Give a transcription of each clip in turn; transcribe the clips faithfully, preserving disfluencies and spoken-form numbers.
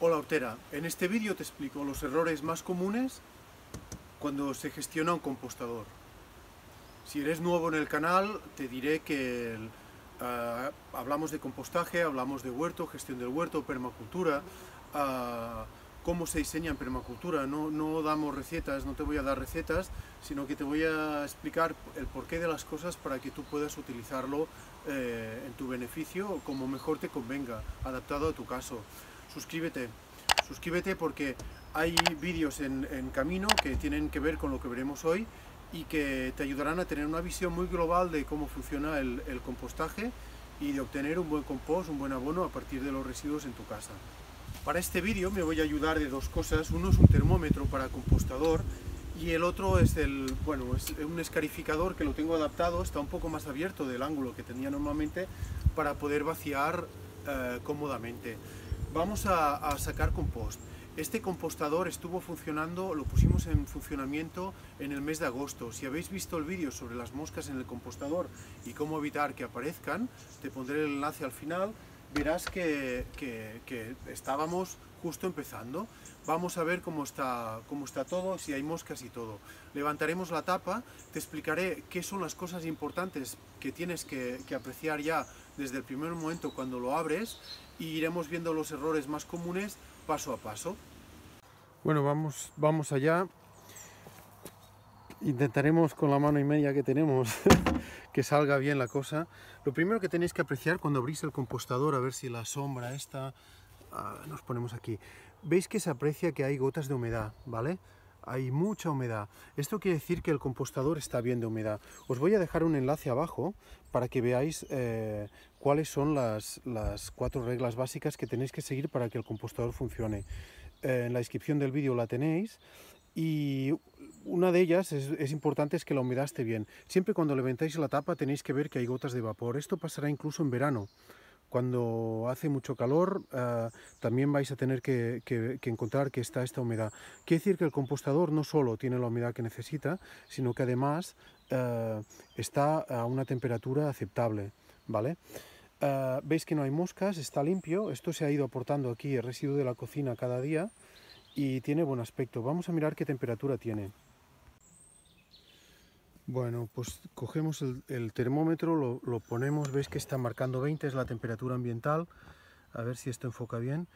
Hola hortera, en este vídeo te explico los errores más comunes cuando se gestiona un compostador. Si eres nuevo en el canal, te diré que uh, hablamos de compostaje, hablamos de huerto, gestión del huerto, permacultura, uh, cómo se diseña en permacultura. No, no damos recetas, no te voy a dar recetas, sino que te voy a explicar el porqué de las cosas para que tú puedas utilizarlo eh, en tu beneficio o como mejor te convenga, adaptado a tu caso. Suscríbete, suscríbete porque hay vídeos en, en camino que tienen que ver con lo que veremos hoy y que te ayudarán a tener una visión muy global de cómo funciona el, el compostaje y de obtener un buen compost, un buen abono a partir de los residuos en tu casa. Para este vídeo me voy a ayudar de dos cosas. Uno es un termómetro para compostador y el otro es, el, bueno, es un escarificador que lo tengo adaptado, está un poco más abierto del ángulo que tenía normalmente para poder vaciar eh, cómodamente. Vamos a, a sacar compost. Este compostador estuvo funcionando, lo pusimos en funcionamiento en el mes de agosto. Si habéis visto el vídeo sobre las moscas en el compostador y cómo evitar que aparezcan, te pondré el enlace al final, verás que, que, que estábamos justo empezando. Vamos a ver cómo está, cómo está todo, si hay moscas y todo. Levantaremos la tapa, te explicaré qué son las cosas importantes que tienes que, que apreciar ya desde el primer momento cuando lo abres, y iremos viendo los errores más comunes paso a paso. Bueno, vamos, vamos allá. Intentaremos con la mano y media que tenemos que salga bien la cosa. Lo primero que tenéis que apreciar cuando abrís el compostador, a ver si la sombra está... Ah, nos ponemos aquí. Veis que se aprecia que hay gotas de humedad, ¿vale? Hay mucha humedad. Esto quiere decir que el compostador está bien de humedad. Os voy a dejar un enlace abajo para que veáis eh, cuáles son las, las cuatro reglas básicas que tenéis que seguir para que el compostador funcione. Eh, en la descripción del vídeo la tenéis y una de ellas es, es importante es que la humedad esté bien. Siempre cuando levantáis la tapa tenéis que ver que hay gotas de vapor. Esto pasará incluso en verano. Cuando hace mucho calor eh, también vais a tener que, que, que encontrar que está esta humedad. Quiere decir que el compostador no solo tiene la humedad que necesita, sino que además eh, está a una temperatura aceptable, ¿vale? Eh, veis que no hay moscas, está limpio, esto se ha ido aportando aquí, el residuo de la cocina cada día, y tiene buen aspecto. Vamos a mirar qué temperatura tiene. Bueno, pues cogemos el, el termómetro, lo, lo ponemos, veis que está marcando veinte, es la temperatura ambiental, a ver si esto enfoca bien,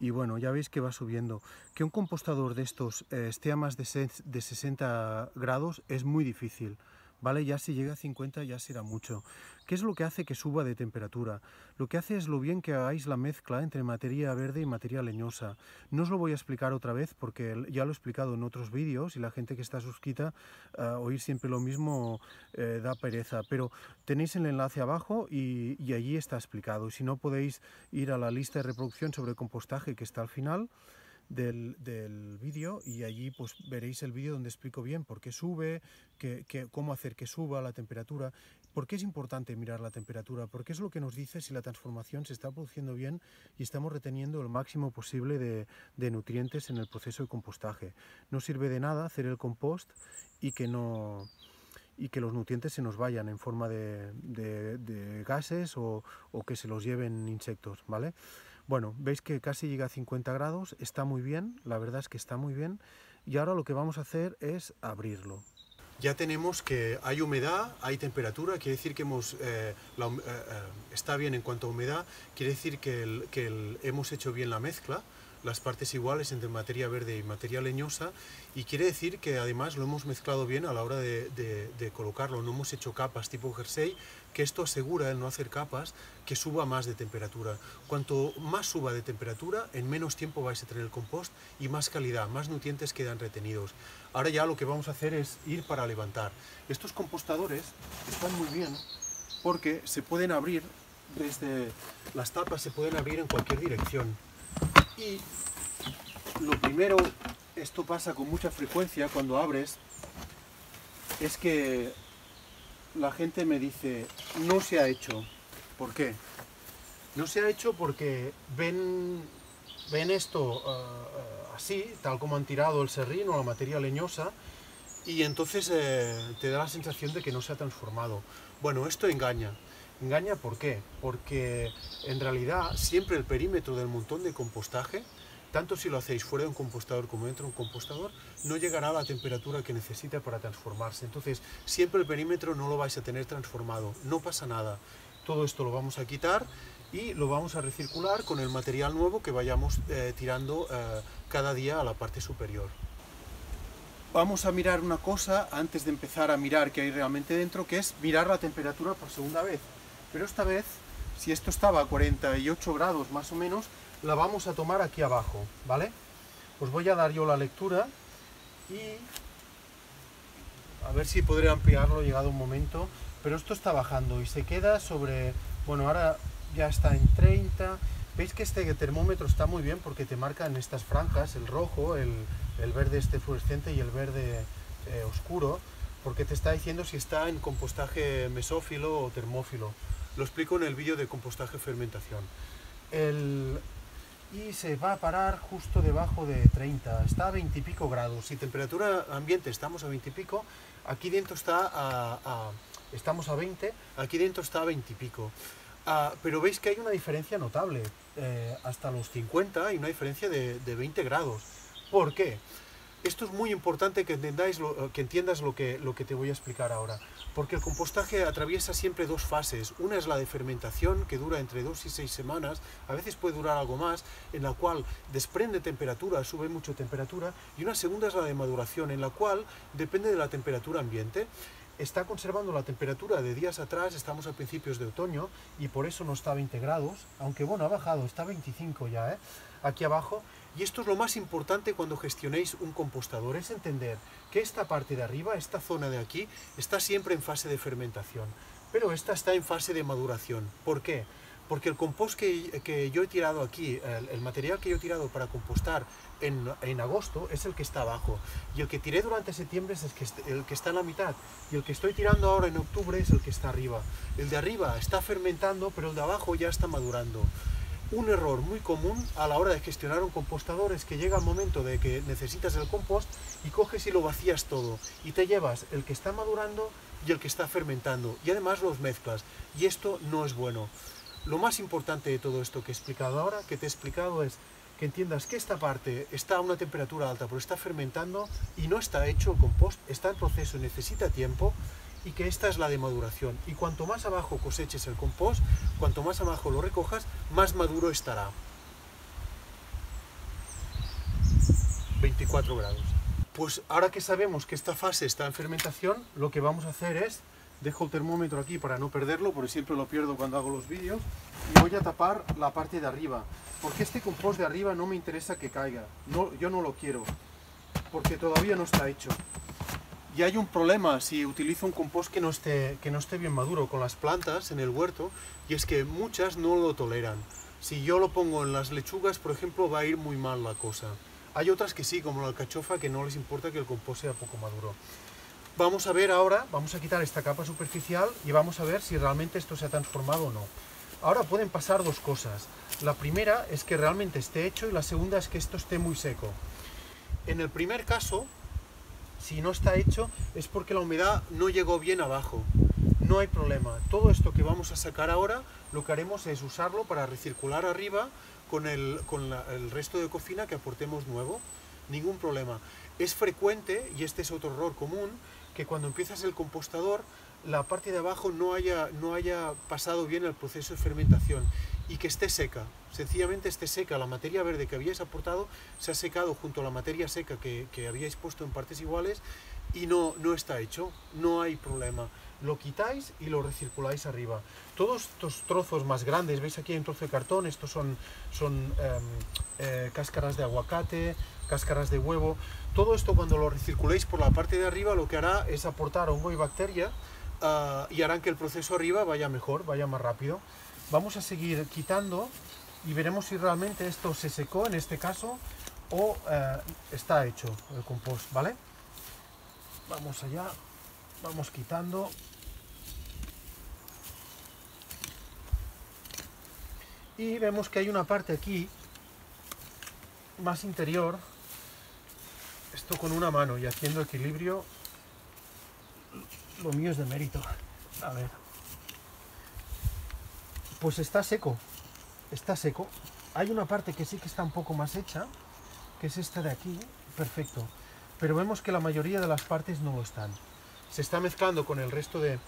y bueno, ya veis que va subiendo. Que un compostador de estos eh, esté a más de, de sesenta grados es muy difícil, ¿vale? Ya si llega a cincuenta ya será mucho. ¿Qué es lo que hace que suba de temperatura? Lo que hace es lo bien que hagáis la mezcla entre materia verde y materia leñosa. No os lo voy a explicar otra vez porque ya lo he explicado en otros vídeos y la gente que está suscrita a oír siempre lo mismo eh, da pereza, pero tenéis el enlace abajo y, y allí está explicado. Si no, podéis ir a la lista de reproducción sobre compostaje que está al final del, del vídeo, y allí pues veréis el vídeo donde explico bien por qué sube, que, que, cómo hacer que suba la temperatura, por qué es importante mirar la temperatura, porque es lo que nos dice si la transformación se está produciendo bien y estamos reteniendo el máximo posible de, de nutrientes en el proceso de compostaje. No sirve de nada hacer el compost y que no... y que los nutrientes se nos vayan en forma de, de, de gases o, o que se los lleven insectos, ¿vale? Bueno, veis que casi llega a cincuenta grados, está muy bien, la verdad es que está muy bien, y ahora lo que vamos a hacer es abrirlo. Ya tenemos que hay humedad, hay temperatura, quiere decir que hemos, eh, la, eh, está bien en cuanto a humedad, quiere decir que, el, que el, hemos hecho bien la mezcla, las partes iguales entre materia verde y materia leñosa, y quiere decir que además lo hemos mezclado bien a la hora de, de, de colocarlo, no hemos hecho capas tipo jersey, que esto asegura el no hacer capas que suba más de temperatura. Cuanto más suba de temperatura, en menos tiempo vais a tener el compost y más calidad, más nutrientes quedan retenidos. Ahora ya lo que vamos a hacer es ir para levantar. Estos compostadores están muy bien porque se pueden abrir desde las tapas, se pueden abrir en cualquier dirección. Y lo primero, esto pasa con mucha frecuencia cuando abres, es que la gente me dice, no se ha hecho. ¿Por qué? No se ha hecho porque ven, ven esto uh, así, tal como han tirado el serrín o la materia leñosa, y entonces eh, te da la sensación de que no se ha transformado. Bueno, esto engaña. ¿Engaña por qué? Porque en realidad siempre el perímetro del montón de compostaje Tanto si lo hacéis fuera de un compostador como dentro de un compostador, no llegará a la temperatura que necesita para transformarse. Entonces, siempre el perímetro no lo vais a tener transformado, no pasa nada. Todo esto lo vamos a quitar y lo vamos a recircular con el material nuevo que vayamos eh, tirando eh, cada día a la parte superior. Vamos a mirar una cosa antes de empezar a mirar qué hay realmente dentro, que es mirar la temperatura por segunda vez. Pero esta vez, si esto estaba a cuarenta y ocho grados más o menos, la vamos a tomar aquí abajo, ¿vale? Os voy a dar yo la lectura y a ver si podré ampliarlo llegado un momento. Pero esto está bajando y se queda sobre... Bueno, ahora ya está en treinta. Veis que este termómetro está muy bien porque te marca en estas franjas, el rojo, el, el verde este fluorescente y el verde eh, oscuro, porque te está diciendo si está en compostaje mesófilo o termófilo. Lo explico en el vídeo de compostaje fermentación. El... Y se va a parar justo debajo de treinta, está a veinte y pico grados. Si temperatura ambiente estamos a veinte y pico, aquí dentro está a, a, estamos a veinte, aquí dentro está a veinte y pico. Ah, pero veis que hay una diferencia notable, eh, hasta los cincuenta hay una diferencia de, de veinte grados. ¿Por qué? Esto es muy importante que, entendáis lo, que entiendas lo que, lo que te voy a explicar ahora, porque el compostaje atraviesa siempre dos fases. Una es la de fermentación, que dura entre dos y seis semanas, a veces puede durar algo más, en la cual desprende temperatura, sube mucho temperatura, y una segunda es la de maduración, en la cual depende de la temperatura ambiente. Está conservando la temperatura de días atrás, estamos a principios de otoño y por eso no está a veinte grados, aunque bueno, ha bajado, está a veinticinco ya, ¿eh? Aquí abajo. Y esto es lo más importante cuando gestionéis un compostador, es entender que esta parte de arriba, esta zona de aquí, está siempre en fase de fermentación, pero esta está en fase de maduración. ¿Por qué? Porque el compost que, que yo he tirado aquí, el, el material que yo he tirado para compostar en, en agosto es el que está abajo, y el que tiré durante septiembre es el que, el que está en la mitad, y el que estoy tirando ahora en octubre es el que está arriba. El de arriba está fermentando, pero el de abajo ya está madurando. Un error muy común a la hora de gestionar un compostador es que llega el momento de que necesitas el compost y coges y lo vacías todo y te llevas el que está madurando y el que está fermentando, y además los mezclas, y esto no es bueno. Lo más importante de todo esto que he explicado ahora, que te he explicado, es que entiendas que esta parte está a una temperatura alta, pero está fermentando y no está hecho el compost, está en proceso y necesita tiempo, y que esta es la de maduración. Y cuanto más abajo coseches el compost, cuanto más abajo lo recojas, más maduro estará. veinticuatro grados. Pues ahora que sabemos que esta fase está en fermentación, lo que vamos a hacer es... Dejo el termómetro aquí para no perderlo, porque siempre lo pierdo cuando hago los vídeos, y voy a tapar la parte de arriba, porque este compost de arriba no me interesa que caiga, no, yo no lo quiero, porque todavía no está hecho. Y hay un problema si utilizo un compost que no esté, que no esté bien maduro con las plantas en el huerto, y es que muchas no lo toleran. Si yo lo pongo en las lechugas, por ejemplo, va a ir muy mal la cosa. Hay otras que sí, como la alcachofa, que no les importa que el compost sea poco maduro. Vamos a ver ahora, vamos a quitar esta capa superficial y vamos a ver si realmente esto se ha transformado o no. Ahora pueden pasar dos cosas. La primera es que realmente esté hecho y la segunda es que esto esté muy seco. En el primer caso, si no está hecho, es porque la humedad no llegó bien abajo. No hay problema. Todo esto que vamos a sacar ahora, lo que haremos es usarlo para recircular arriba con el, con la, el resto de cocina que aportemos nuevo. Ningún problema. Es frecuente, y este es otro error común, que cuando empiezas el compostador, la parte de abajo no haya, no haya pasado bien el proceso de fermentación y que esté seca, sencillamente esté seca. La materia verde que habíais aportado se ha secado junto a la materia seca que, que habíais puesto en partes iguales y no, no está hecho, no hay problema. Lo quitáis y lo recirculáis arriba. Todos estos trozos más grandes, veis aquí hay un trozo de cartón, estos son, son eh, eh, cáscaras de aguacate, cáscaras de huevo. Todo esto cuando lo recirculéis por la parte de arriba lo que hará es aportar hongo y bacteria uh, y harán que el proceso arriba vaya mejor, vaya más rápido. Vamos a seguir quitando y veremos si realmente esto se secó en este caso o uh, está hecho el compost, ¿vale? Vamos allá, vamos quitando. Y vemos que hay una parte aquí más interior, esto con una mano y haciendo equilibrio, lo mío es de mérito, a ver, pues está seco, está seco, Hay una parte que sí que está un poco más hecha, que es esta de aquí, perfecto, pero vemos que la mayoría de las partes no lo están. Se está mezclando con el resto de...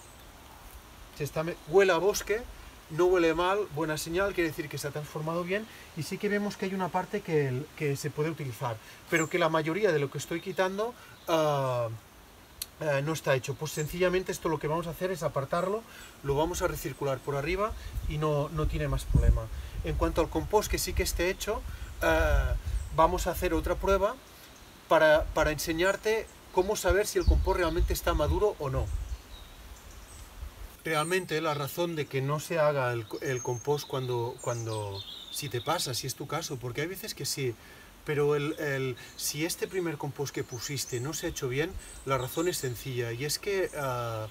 Se está me... Huele a bosque, no huele mal, buena señal, quiere decir que se ha transformado bien, y sí que vemos que hay una parte que, el... que se puede utilizar, pero que la mayoría de lo que estoy quitando uh... Uh, no está hecho. Pues sencillamente esto lo que vamos a hacer es apartarlo, lo vamos a recircular por arriba y no, no tiene más problema. En cuanto al compost que sí que esté hecho, uh, vamos a hacer otra prueba para, para enseñarte cómo saber si el compost realmente está maduro o no. Realmente la razón de que no se haga el, el compost cuando, cuando, si te pasa, si es tu caso, porque hay veces que sí, pero el, el, si este primer compost que pusiste no se ha hecho bien, la razón es sencilla, y es que uh,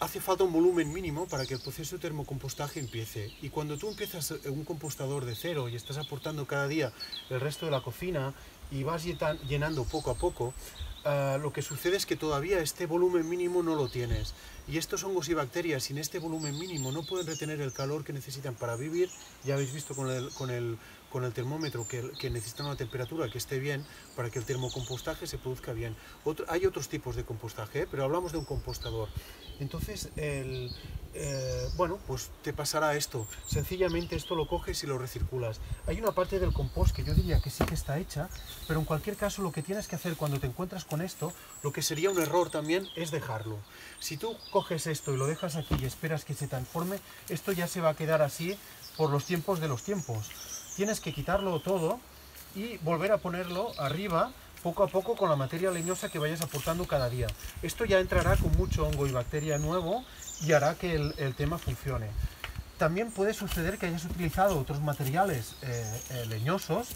hace falta un volumen mínimo para que el proceso de termocompostaje empiece. Y cuando tú empiezas un compostador de cero y estás aportando cada día el resto de la cocina y vas llenando poco a poco, uh, lo que sucede es que todavía este volumen mínimo no lo tienes. Y estos hongos y bacterias sin este volumen mínimo no pueden retener el calor que necesitan para vivir. Ya habéis visto con el... Con el con el termómetro, que, que necesita una temperatura que esté bien para que el termocompostaje se produzca bien. Otro, hay otros tipos de compostaje, ¿eh? Pero hablamos de un compostador. Entonces, el, eh, bueno, pues te pasará esto. Sencillamente esto lo coges y lo recirculas. Hay una parte del compost que yo diría que sí que está hecha, pero en cualquier caso lo que tienes que hacer cuando te encuentras con esto, lo que sería un error también, es dejarlo. Si tú coges esto y lo dejas aquí y esperas que se transforme, esto ya se va a quedar así por los tiempos de los tiempos. Tienes que quitarlo todo y volver a ponerlo arriba poco a poco con la materia leñosa que vayas aportando cada día. Esto ya entrará con mucho hongo y bacteria nuevo y hará que el, el tema funcione. También puede suceder que hayas utilizado otros materiales eh, eh, leñosos.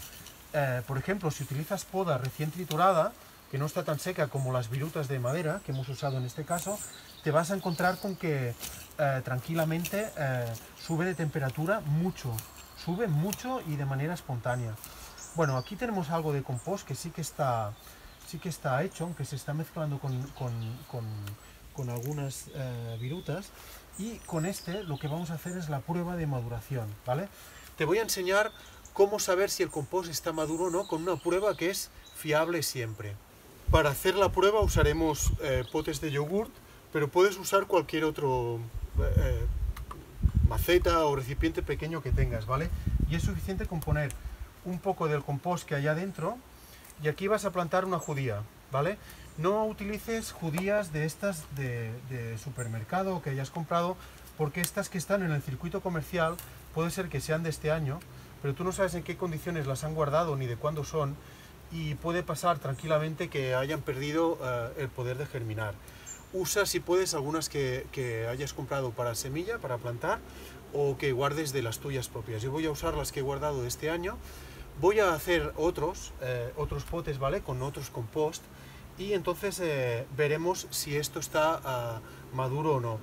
Eh, por ejemplo, si utilizas poda recién triturada, que no está tan seca como las virutas de madera que hemos usado en este caso, te vas a encontrar con que eh, tranquilamente eh, sube de temperatura mucho. Sube mucho y de manera espontánea. Bueno, aquí tenemos algo de compost que sí que está, sí que está hecho, aunque se está mezclando con, con, con, con algunas eh, virutas. Y con este lo que vamos a hacer es la prueba de maduración, ¿vale? Te voy a enseñar cómo saber si el compost está maduro o no con una prueba que es fiable siempre. Para hacer la prueba usaremos eh, potes de yogurt, pero puedes usar cualquier otro... Eh, maceta o recipiente pequeño que tengas, ¿vale? Y es suficiente con poner un poco del compost que hay adentro, y aquí vas a plantar una judía, ¿vale? No utilices judías de estas de, de supermercado que hayas comprado, porque estas que están en el circuito comercial puede ser que sean de este año, pero tú no sabes en qué condiciones las han guardado ni de cuándo son, y puede pasar tranquilamente que hayan perdido uh, el poder de germinar. Usa, si puedes, algunas que, que hayas comprado para semilla, para plantar, o que guardes de las tuyas propias. Yo voy a usar las que he guardado de este año. Voy a hacer otros, eh, otros potes, ¿vale? Con otros compost, y entonces eh, veremos si esto está eh, maduro o no.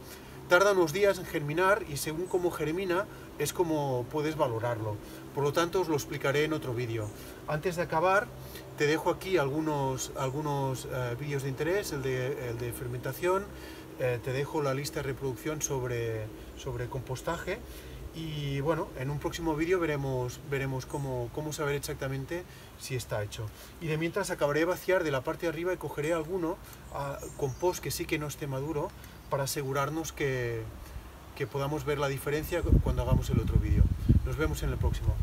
Tarda unos días en germinar, y según cómo germina es como puedes valorarlo. Por lo tanto, os lo explicaré en otro vídeo. Antes de acabar, te dejo aquí algunos, algunos eh, vídeos de interés, el de, el de fermentación, eh, te dejo la lista de reproducción sobre, sobre compostaje, y bueno, en un próximo vídeo veremos, veremos cómo, cómo saber exactamente si está hecho. Y de mientras acabaré de vaciar de la parte de arriba y cogeré alguno a, compost que sí que no esté maduro, para asegurarnos que, que podamos ver la diferencia cuando hagamos el otro vídeo. Nos vemos en el próximo.